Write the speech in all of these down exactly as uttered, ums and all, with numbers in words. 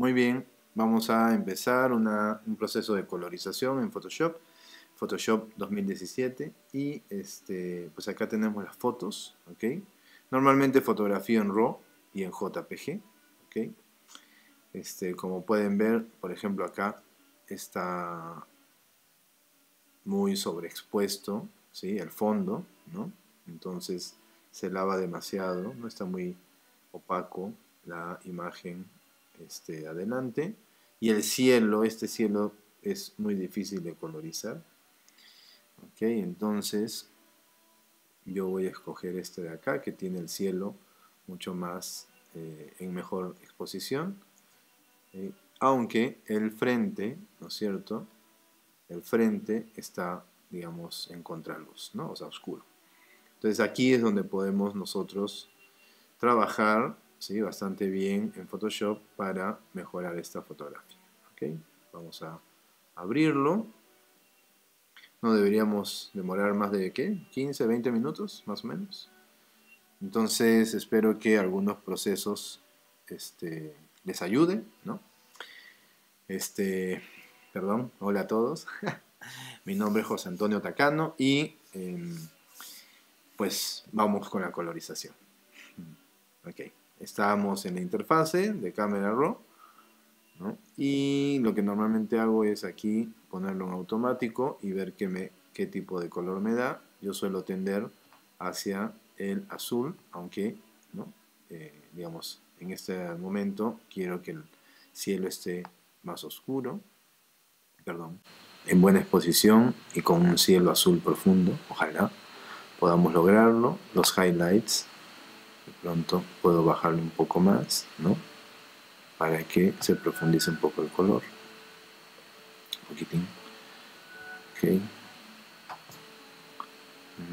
Muy bien, vamos a empezar una, un proceso de colorización en Photoshop. Photoshop dos mil diecisiete. Y este, pues acá tenemos las fotos. ¿Okay? Normalmente fotografío en RAW y en J P G. ¿Okay? Este, como pueden ver, por ejemplo, acá está muy sobreexpuesto, ¿sí?, el fondo, ¿no? Entonces se lava demasiado, no está muy opaco la imagen este, adelante. Y el cielo, este cielo es muy difícil de colorizar. Ok, entonces yo voy a escoger este de acá que tiene el cielo mucho más eh, en mejor exposición. Eh, aunque el frente, ¿no es cierto?, el frente está, digamos, en contraluz, ¿no? O sea, oscuro. Entonces aquí es donde podemos nosotros trabajar, ¿sí?, bastante bien en Photoshop para mejorar esta fotografía. ¿Okay? Vamos a abrirlo. No deberíamos demorar más de, ¿qué?, quince, veinte minutos, más o menos. Entonces espero que algunos procesos este, les ayude, ¿no? Este, perdón, hola a todos. Mi nombre es José Antonio Takano y... Eh, pues vamos con la colorización. Ok, estamos en la interfase de Camera Raw, ¿no? Y lo que normalmente hago es aquí ponerlo en automático y ver qué, me, qué tipo de color me da. Yo suelo tender hacia el azul, aunque, ¿no?, eh, digamos, en este momento quiero que el cielo esté más oscuro, perdón, en buena exposición y con un cielo azul profundo, ojalá podamos lograrlo. Los highlights, de pronto puedo bajarle un poco más, ¿no?, para que se profundice un poco el color, un poquitín. Ok,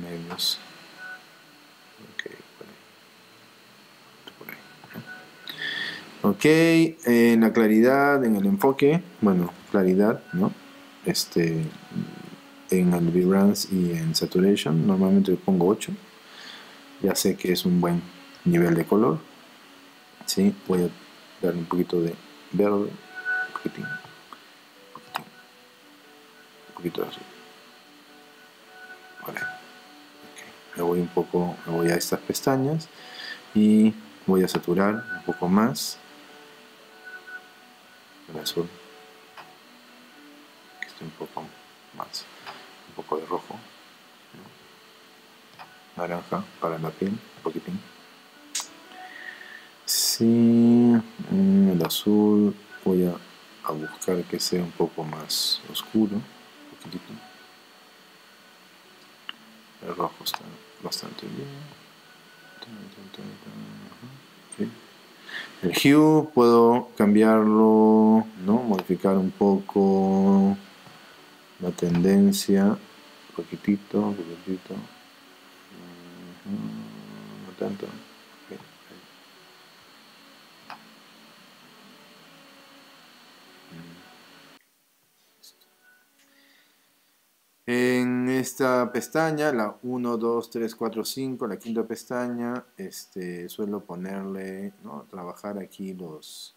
menos, ok, por ahí, por ahí, ¿no? Ok, en la claridad, en el enfoque, bueno, claridad, ¿no?, este... en el vibrance y en saturation normalmente le pongo ocho. Ya sé que es un buen nivel de color, ¿sí? Voy a darle un poquito de verde, un poquitín, un poquitín, un poquito de azul. Vale. Okay. Me voy un poco, me voy a estas pestañas y voy a saturar un poco más el azul, que esté un poco más, un poco de rojo, ¿no?, naranja para la piel, un poquitín, sí, el azul voy a, a buscar que sea un poco más oscuro, un poquitito, el rojo está bastante bien. Okay. El hue puedo cambiarlo, ¿no?, modificar un poco la tendencia, poquitito, poquitito, no tanto. Okay. En esta pestaña, la uno, dos, tres, cuatro, cinco, la quinta pestaña, este, suelo ponerle, ¿no?, trabajar aquí los,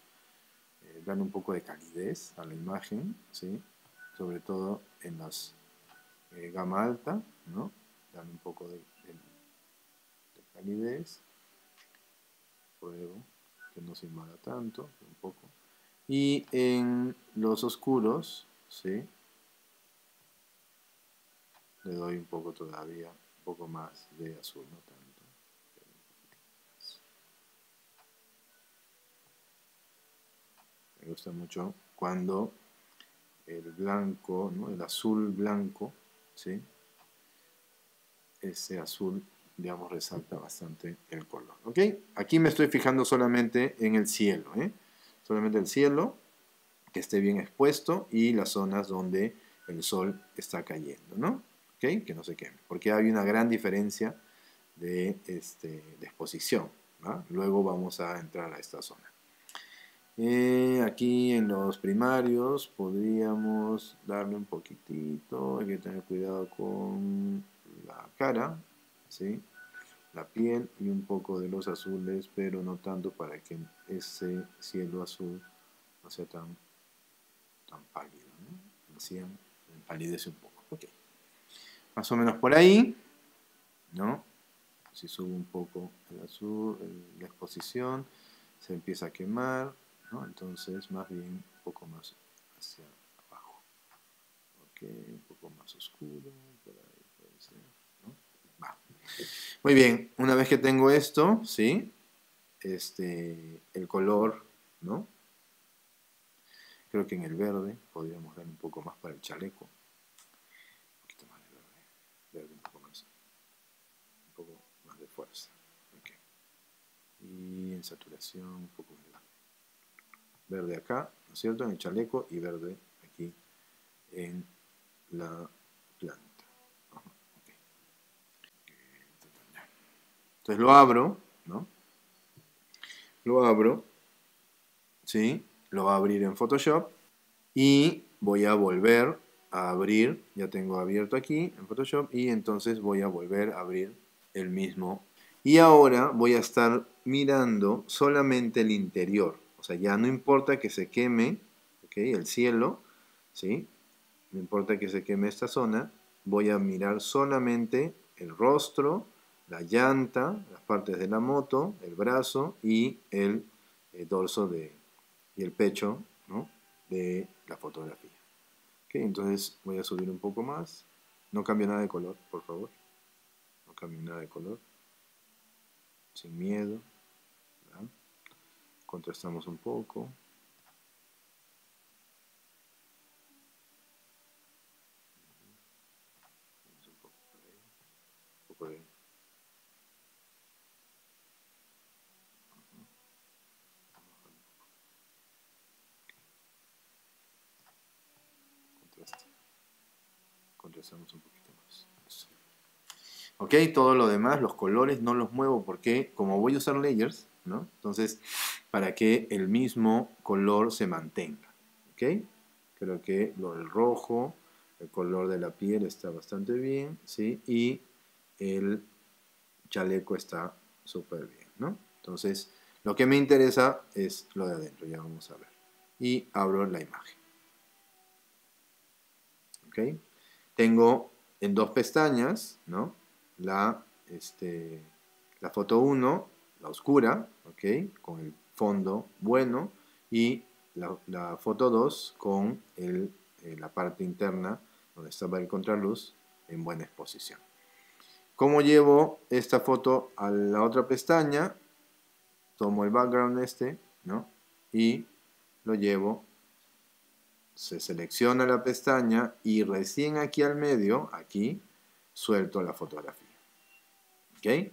eh, darle un poco de calidez a la imagen, ¿sí?, sobre todo en las eh, gama alta, ¿no?, dan un poco de, de, de calidez, pruebo que no se invada tanto, un poco, y en los oscuros, ¿sí?, le doy un poco todavía, un poco más de azul, no tanto, pero un poquito más. Me gusta mucho cuando el blanco, ¿no?, el azul blanco, ¿sí?, ese azul, digamos, resalta bastante el color. ¿Ok? Aquí me estoy fijando solamente en el cielo, ¿eh? Solamente el cielo, que esté bien expuesto, y las zonas donde el sol está cayendo, ¿no? ¿Ok? Que no se queme, porque hay una gran diferencia de, este, de exposición, ¿va? Luego vamos a entrar a esta zona. Eh, aquí en los primarios podríamos darle un poquitito, hay que tener cuidado con la cara, ¿sí?, la piel y un poco de los azules, pero no tanto para que ese cielo azul no por ser tan, tan pálido, ¿no? Así empalidece un poco. Ok. Más o menos por ahí, ¿no? Si subo un poco el azul, el, la exposición, se empieza a quemar, ¿no? Entonces, más bien, un poco más hacia abajo. Ok, un poco más oscuro, por ahí puede ser, ¿no? Va. Muy bien, una vez que tengo esto, ¿sí? Este, el color, ¿no? Creo que en el verde podríamos dar un poco más para el chaleco. Un poquito más de verde, verde un poco más, un poco más de fuerza. Okay. Y en saturación un poco más verde acá, ¿no es cierto? En el chaleco y verde aquí en la planta. Okay. Entonces lo abro, ¿no? Lo abro, ¿sí? Lo voy a abrir en Photoshop y voy a volver a abrir, ya tengo abierto aquí en Photoshop, y entonces voy a volver a abrir el mismo. Y ahora voy a estar mirando solamente el interior, o sea, ya no importa que se queme, ¿okay? El cielo, ¿sí? No importa que se queme esta zona, voy a mirar solamente el rostro, la llanta, las partes de la moto, el brazo y el, el dorso de... y el pecho, ¿no? De la fotografía. Ok, entonces voy a subir un poco más. No cambio nada de color, por favor. No cambio nada de color. Sin miedo. ¿Verdad? Contrastamos un poco. Un poco por ahí. Un poco por ahí. Contrastamos un poquito más. Eso. Ok, todo lo demás, los colores no los muevo porque como voy a usar layers, ¿no? Entonces, para que el mismo color se mantenga. Ok, creo que lo del rojo, el color de la piel está bastante bien, ¿sí? Y el chaleco está súper bien, ¿no? Entonces, lo que me interesa es lo de adentro, ya vamos a ver. Y abro la imagen. Ok. Tengo en dos pestañas, ¿no? La, este, la foto uno, la oscura, ¿ok? Con el fondo bueno, y la, la foto dos con el, eh, la parte interna, donde estaba el contraluz, en buena exposición. ¿Cómo llevo esta foto a la otra pestaña? Tomo el background este, ¿no? Y lo llevo. Se selecciona la pestaña y recién aquí al medio, aquí, suelto la fotografía. ¿Ok?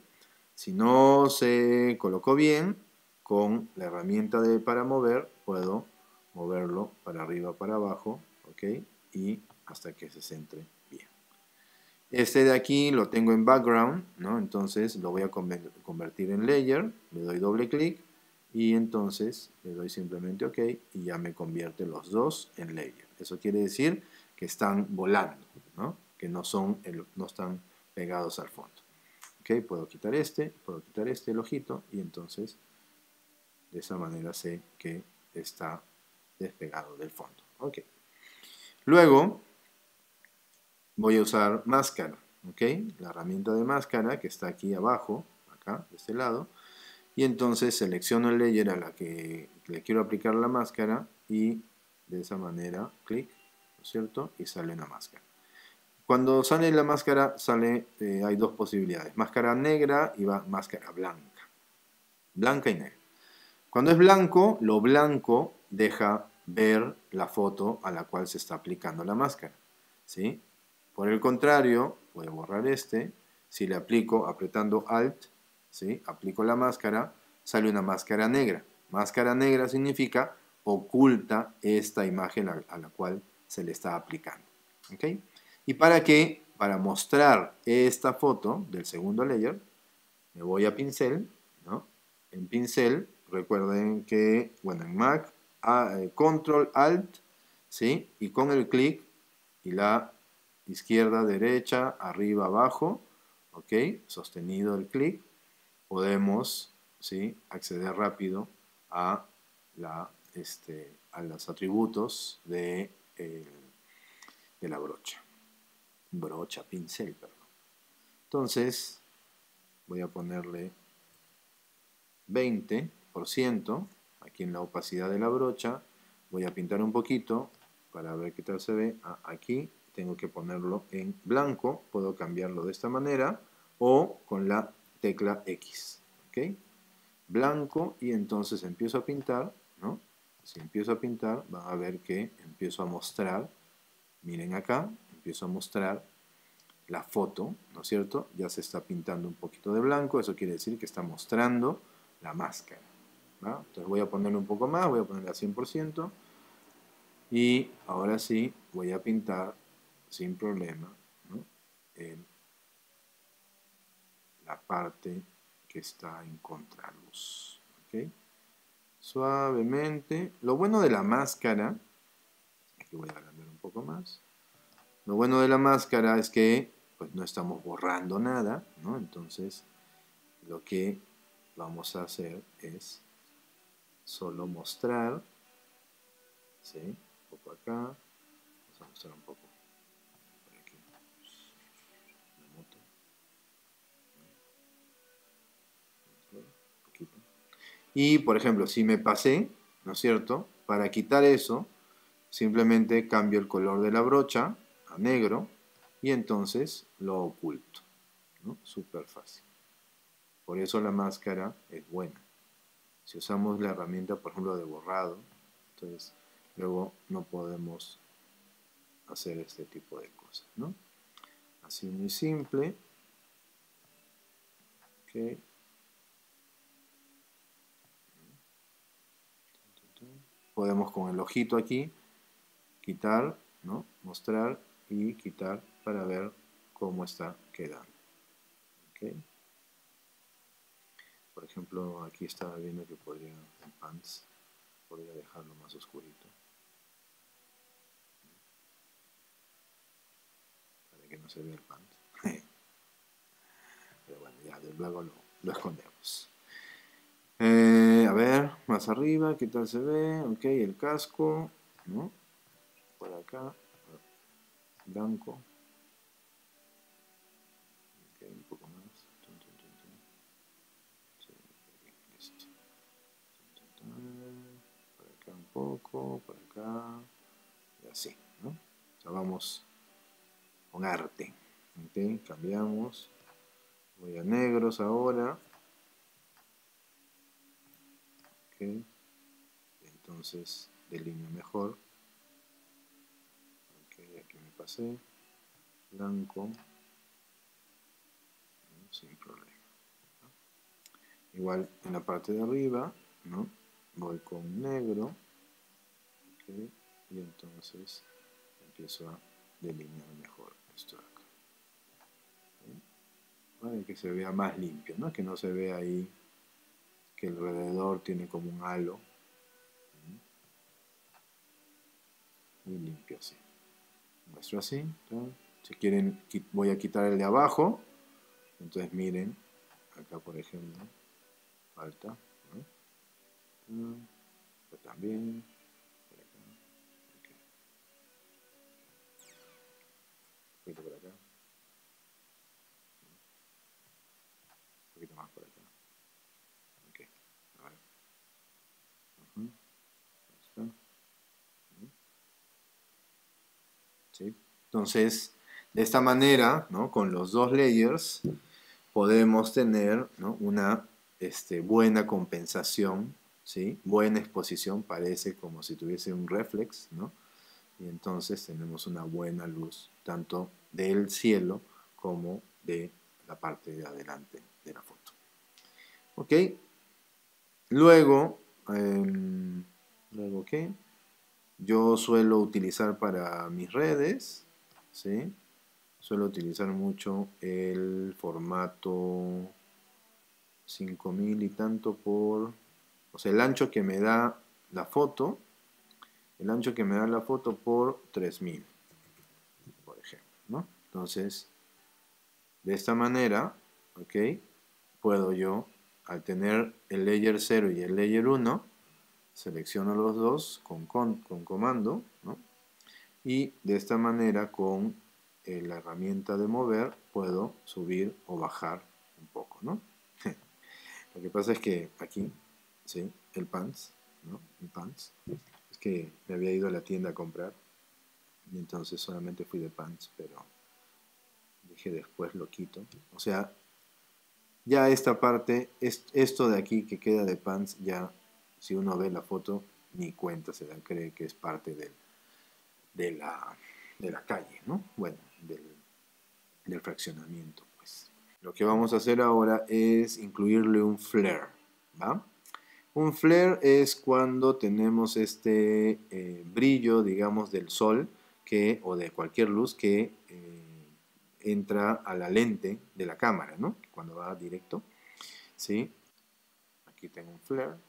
Si no se colocó bien, con la herramienta de para mover, puedo moverlo para arriba, para abajo, ¿ok? Y hasta que se centre bien. Este de aquí lo tengo en background, ¿no? Entonces lo voy a convertir en layer, le doy doble clic. Y entonces le doy simplemente OK y ya me convierte los dos en layer. Eso quiere decir que están volando, ¿no? Que no, son el, no están pegados al fondo. ¿Ok? Puedo quitar este, puedo quitar este, el ojito, y entonces de esa manera sé que está despegado del fondo. ¿Ok? Luego voy a usar máscara. ¿Ok? La herramienta de máscara que está aquí abajo, acá, de este lado. Y entonces selecciono el layer a la que le quiero aplicar la máscara y de esa manera clic, ¿no es cierto? Y sale una máscara. Cuando sale la máscara, sale, eh, hay dos posibilidades. Máscara negra y va, máscara blanca. Blanca y negra. Cuando es blanco, lo blanco deja ver la foto a la cual se está aplicando la máscara, ¿sí? Por el contrario, voy a borrar este. Si le aplico apretando Alt, ¿sí? Aplico la máscara, sale una máscara negra. Máscara negra significa oculta esta imagen a, a la cual se le está aplicando. ¿Okay? ¿Y para qué? Para mostrar esta foto del segundo layer, me voy a pincel, ¿no? En pincel, recuerden que, bueno, en Mac, a, eh, Control, Alt, ¿sí? Y con el clic y la izquierda, derecha, arriba, abajo, ¿okay? Sostenido el clic, podemos, ¿sí? Acceder rápido a la este, a los atributos de, eh, de la brocha. Brocha, pincel, perdón. Entonces, voy a ponerle veinte por ciento aquí en la opacidad de la brocha. Voy a pintar un poquito para ver qué tal se ve. Ah, aquí tengo que ponerlo en blanco. Puedo cambiarlo de esta manera o con la tecla X. ¿Ok? Blanco, y entonces empiezo a pintar, ¿no? Si empiezo a pintar, van a ver que empiezo a mostrar. Miren acá, empiezo a mostrar la foto, ¿no es cierto? Ya se está pintando un poquito de blanco. Eso quiere decir que está mostrando la máscara, ¿va? Entonces voy a ponerle un poco más, voy a ponerle a cien por ciento. Y ahora sí, voy a pintar sin problema, ¿no? El, la parte que está en contraluz, ¿okay? Suavemente. Lo bueno de la máscara, aquí voy a agrandar un poco más. Lo bueno de la máscara es que pues no estamos borrando nada, ¿no? Entonces lo que vamos a hacer es solo mostrar, ¿sí? Un poco acá, vamos a mostrar un poco por aquí, la moto, un poquito. Y por ejemplo, si me pasé, ¿no es cierto? Para quitar eso, simplemente cambio el color de la brocha a negro y entonces lo oculto, ¿no? Súper fácil. Por eso la máscara es buena. Si usamos la herramienta, por ejemplo, de borrado, entonces luego no podemos hacer este tipo de cosas, ¿no? Así muy simple. Okay. Podemos con el ojito aquí quitar, ¿no? Mostrar y quitar para ver cómo está quedando. Okay. Por ejemplo, aquí estaba viendo que podría, en pants, podría dejarlo más oscurito. Para que no se vea el pants. Pero bueno, ya de luego lo, lo escondemos. Eh, a ver, más arriba, ¿qué tal se ve? Ok, el casco, ¿no? Por acá, blanco. Okay, un poco más. Por acá un poco, por acá, y así, ¿no? O sea, vamos con arte, ¿okay? Cambiamos, voy a negros ahora, ¿okay? Entonces delineo mejor, ¿okay? Aquí me pasé, blanco, ¿no? Sin problema, ¿no? Igual en la parte de arriba, ¿no? Voy con negro, ¿okay? Y entonces empiezo a delinear mejor esto de acá, ¿okay? Para que se vea más limpio, ¿no? Que no se vea ahí que alrededor tiene como un halo, ¿sí? Muy limpio así. Muestro así, ¿tá? Si quieren, voy a quitar el de abajo. Entonces miren, acá por ejemplo, falta. Pero también por acá, okay. Un poquito por acá, un poquito más por acá, ok, a ver, uh-huh. Ahí está. Uh-huh. Sí. Entonces de esta manera, ¿no? Con los dos layers podemos tener, ¿no? Una este, buena compensación, ¿sí? Buena exposición, parece como si tuviese un reflex, ¿no? Y entonces tenemos una buena luz, tanto del cielo como de la parte de adelante de la foto. Ok. Luego, eh, ¿luego qué? Yo suelo utilizar para mis redes, ¿sí? Suelo utilizar mucho el formato cinco mil y tanto por... O sea, el ancho que me da la foto, el ancho que me da la foto por tres mil, por ejemplo, ¿no? Entonces, de esta manera, ¿ok? Puedo yo, al tener el layer cero y el layer uno, Selecciono los dos con, con, con comando, ¿no? Y de esta manera con eh, la herramienta de mover puedo subir o bajar un poco, ¿no? Lo que pasa es que aquí, ¿sí? El pants, ¿no? El pants. Es que me había ido a la tienda a comprar y entonces solamente fui de pants, pero dije después lo quito. O sea, ya esta parte, esto de aquí que queda de pants, ya si uno ve la foto, ni cuenta se dan, cree que es parte del... De la, de la calle, ¿no? Bueno, del, del fraccionamiento, pues. Lo que vamos a hacer ahora es incluirle un flare, ¿va? Un flare es cuando tenemos este eh, brillo, digamos, del sol que, o de cualquier luz que eh, entra a la lente de la cámara, ¿no? Cuando va directo, ¿sí? Aquí tengo un flare, ¿ok?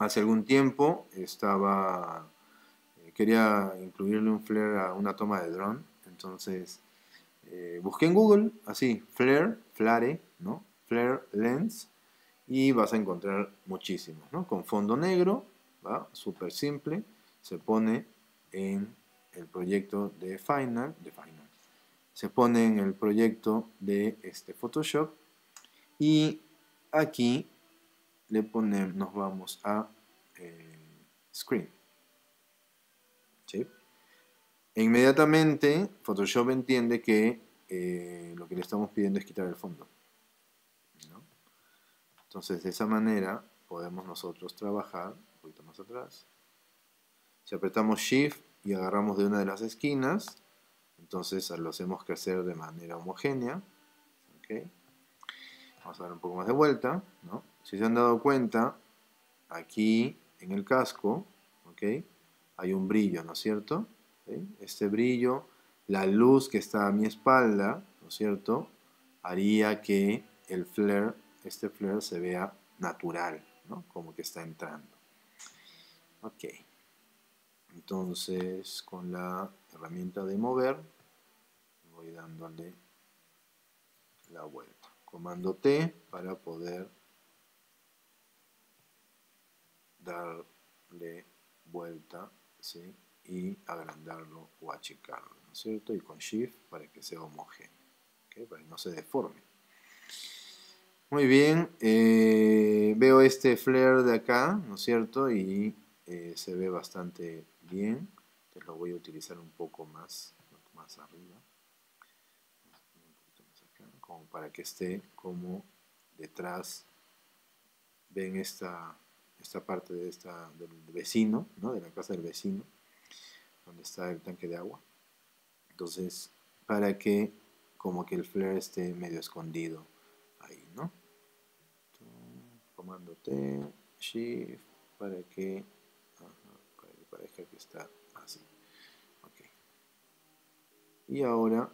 Hace algún tiempo estaba... quería incluirle un flare a una toma de drone, entonces eh, busqué en Google, así, flare, flare, ¿no? Flare lens, y vas a encontrar muchísimos, ¿no? Con fondo negro, ¿va? Súper simple, se pone en el proyecto de Final, de Final, se pone en el proyecto de este Photoshop, y aquí le ponemos, nos vamos a eh, Screen, ¿sí? E inmediatamente Photoshop entiende que eh, lo que le estamos pidiendo es quitar el fondo, ¿no? Entonces de esa manera podemos nosotros trabajar un poquito más atrás. Si apretamos Shift y agarramos de una de las esquinas, entonces lo hacemos crecer de manera homogénea, ¿okay? Vamos a dar un poco más de vuelta, ¿no? Si se han dado cuenta, aquí en el casco, ¿okay? Hay un brillo, ¿no es cierto? ¿Okay? Este brillo, la luz que está a mi espalda, ¿no es cierto? Haría que el flare, este flare se vea natural, ¿no? Como que está entrando. Ok. Entonces, con la herramienta de mover, voy dándole la vuelta. Comando T para poder darle vuelta, ¿sí? Y agrandarlo o achicarlo, ¿no es cierto? Y con Shift para que sea homogéneo, ¿okay? Para que no se deforme. Muy bien, eh, veo este flare de acá, ¿no es cierto? Y eh, se ve bastante bien, entonces lo voy a utilizar un poco más, más arriba, un poquito más acá, como para que esté como detrás. Ven esta... esta parte de esta, del vecino, ¿no? De la casa del vecino, donde está el tanque de agua. Entonces, para que como que el flare esté medio escondido ahí, ¿no? Comando T, Shift, para que, ajá, para que parezca que está así. Okay. Y ahora,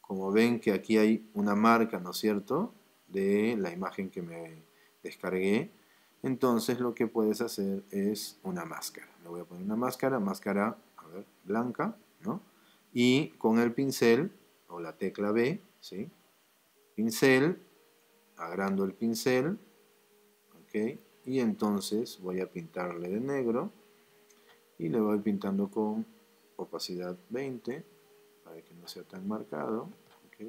como ven que aquí hay una marca, ¿no es cierto? De la imagen que me descargué. Entonces lo que puedes hacer es una máscara. Le voy a poner una máscara, máscara a ver, blanca, ¿no? Y con el pincel, o la tecla B, ¿sí? Pincel, agrando el pincel, ¿ok? Y entonces voy a pintarle de negro, y le voy pintando con opacidad veinte, para que no sea tan marcado, ¿ok? No,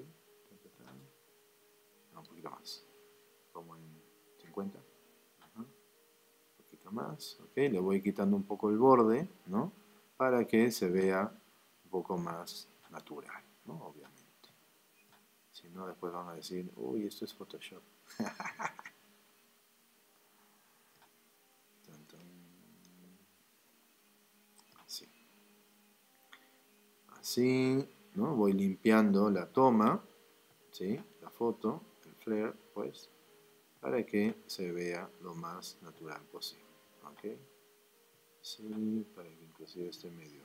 un poquito más, como en cincuenta. Más, okay. Le voy quitando un poco el borde, ¿no? Para que se vea un poco más natural, ¿no? Obviamente. Si no, después van a decir, uy, esto es Photoshop. Así. Así, ¿no? Voy limpiando la toma, ¿sí? La foto, el flare, pues, para que se vea lo más natural posible. ¿Okay? Sí, para que inclusive esté medio,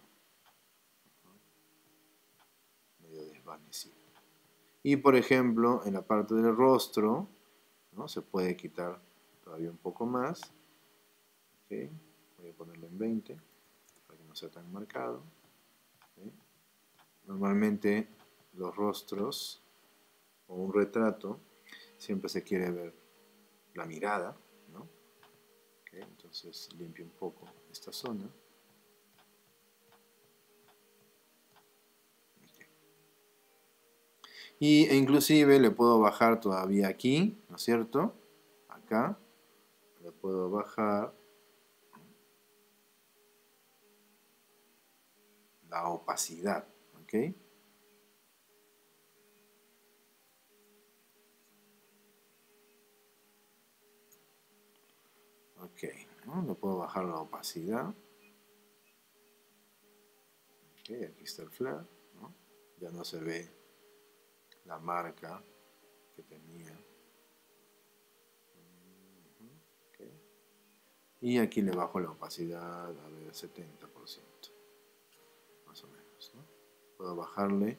¿no? Medio desvanecido. Y por ejemplo, en la parte del rostro, ¿no? Se puede quitar todavía un poco más. ¿Okay? Voy a ponerlo en veinte, para que no sea tan marcado. ¿Okay? Normalmente los rostros o un retrato siempre se quiere ver la mirada, ¿no? ¿Okay? Entonces limpio un poco esta zona. Okay. Y e inclusive le puedo bajar todavía aquí, ¿no es cierto? Acá. Le puedo bajar la opacidad, ¿ok? Ok, ¿no? Le puedo bajar la opacidad. Ok, aquí está el flare, ¿no? Ya no se ve la marca que tenía. Okay. Y aquí le bajo la opacidad, a ver, setenta por ciento. Más o menos, ¿no? Puedo bajarle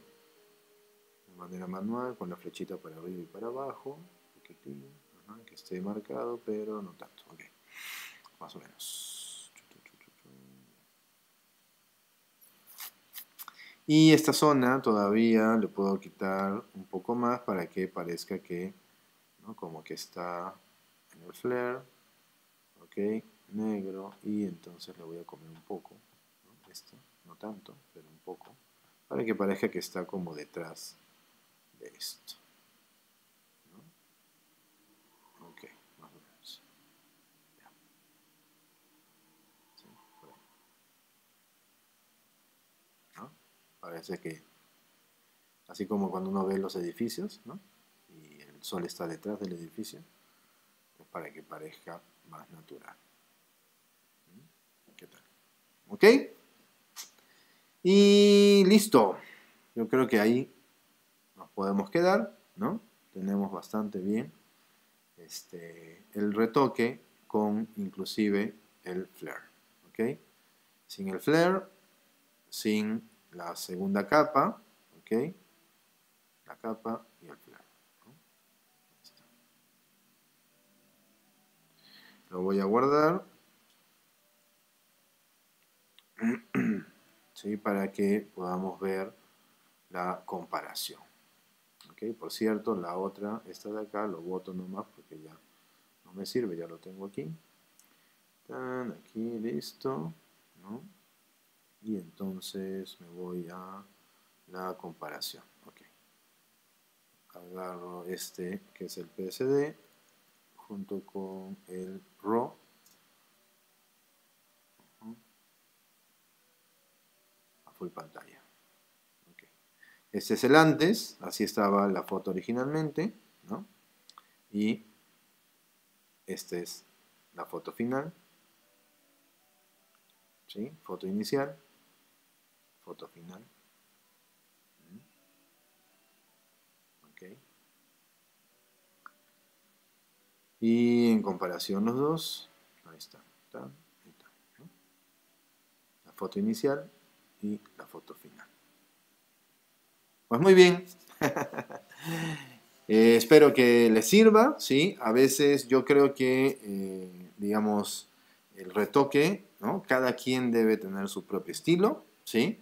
de manera manual con la flechita para arriba y para abajo, un poquitín, ajá, que esté marcado, pero no tanto. Ok, más o menos. Y esta zona todavía le puedo quitar un poco más para que parezca que, ¿no? Como que está en el flare, ok, negro, y entonces le voy a comer un poco, ¿no? Esto. No tanto, pero un poco, para que parezca que está como detrás de esto, ¿no? Ok, más o menos. Ya. Sí, por ahí. ¿No? Parece que, así como cuando uno ve los edificios, ¿no? Y el sol está detrás del edificio, pues para que parezca más natural. ¿Qué tal? ¿Ok? Y listo, yo creo que ahí nos podemos quedar, ¿no? Tenemos bastante bien este, el retoque con inclusive el flare, ¿ok? Sin el flare, sin la segunda capa, ¿ok? La capa y el flare, ¿no? Listo. Lo voy a guardar. ¿Sí? Para que podamos ver la comparación. ¿Okay? Por cierto, la otra, esta de acá, lo boto nomás porque ya no me sirve, ya lo tengo aquí. Tan, aquí, listo, ¿no? Y entonces me voy a la comparación. Okay. Agarro este que es el P S D junto con el RAW. Full pantalla. Okay. Este es el antes, así estaba la foto originalmente, ¿no? Y esta es la foto final, ¿sí? Foto inicial, foto final. Okay. Y en comparación los dos, ahí está, está, ahí está, ¿no? La foto inicial y la foto final. Pues muy bien. eh, espero que les sirva, ¿sí? A veces yo creo que, eh, digamos, el retoque, ¿no? Cada quien debe tener su propio estilo, ¿sí?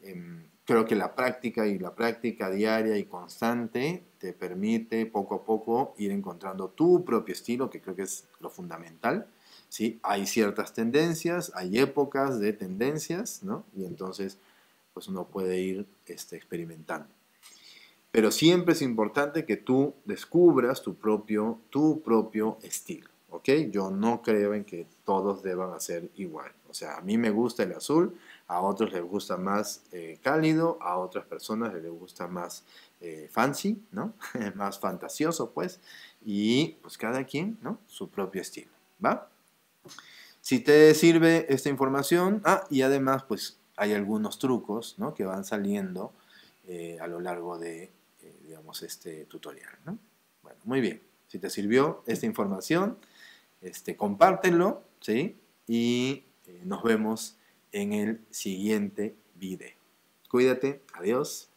Eh, creo que la práctica y la práctica diaria y constante te permite poco a poco ir encontrando tu propio estilo, que creo que es lo fundamental. ¿Sí? Hay ciertas tendencias, hay épocas de tendencias, ¿no? Y entonces pues uno puede ir este, experimentando. Pero siempre es importante que tú descubras tu propio, tu propio estilo, ¿ok? Yo no creo en que todos deban hacer igual. O sea, a mí me gusta el azul, a otros les gusta más eh, cálido, a otras personas les gusta más eh, fancy, ¿no? Más fantasioso, pues. Y pues cada quien, ¿no? Su propio estilo, ¿va? Si te sirve esta información, ah, y además pues hay algunos trucos, ¿no? Que van saliendo eh, a lo largo de eh, digamos, este tutorial, ¿no? Bueno, muy bien, si te sirvió esta información, este, compártelo, ¿sí? Y eh, nos vemos en el siguiente video. Cuídate, adiós.